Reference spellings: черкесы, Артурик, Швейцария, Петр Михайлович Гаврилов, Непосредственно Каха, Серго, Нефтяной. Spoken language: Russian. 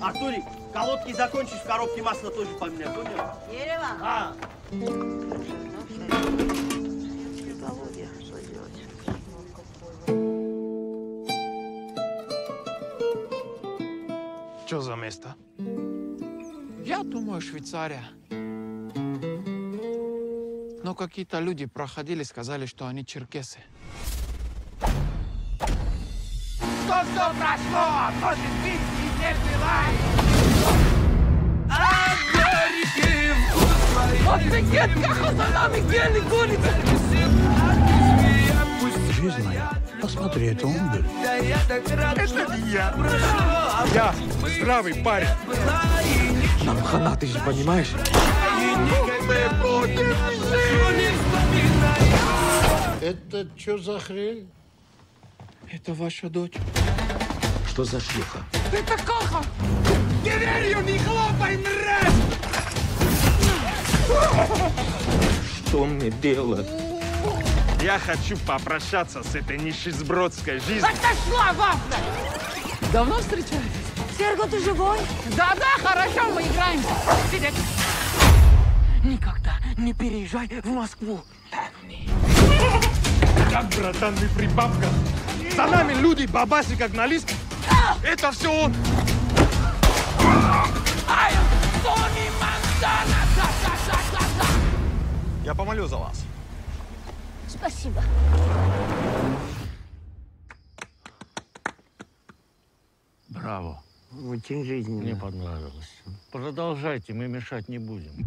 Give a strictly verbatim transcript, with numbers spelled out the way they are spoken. Артурик, колодки закончишь, в коробке масло тоже поменяй, понял? Дерево? А. Что за место? Я думаю, Швейцария. Но какие-то люди проходили, сказали, что они черкесы. То, что прошло, может быть не забывай. Артурики вкусные. Вот ты дед, как он за нами гельный гонит. Жизнь моя, посмотри, это он был. Это я. Я здравый парень. Нам хана, ты же понимаешь? Это что за хрень? Это ваша дочь. Что за шлюха? Это каха! Дверью не хлопай, мразь! Что мне делать? Я хочу попрощаться с этой нищебродской жизнью. Отошла, вафля! Давно встречались? Серго, ты живой? Да-да, хорошо, мы играем. Сидеть. Никогда не переезжай в Москву. Так, братан, мы при бабках. За нами люди бабаси как на лист. Это все он. Я помолю за вас. Спасибо. Браво. Очень жизненно. Мне понравилось. Продолжайте, мы мешать не будем.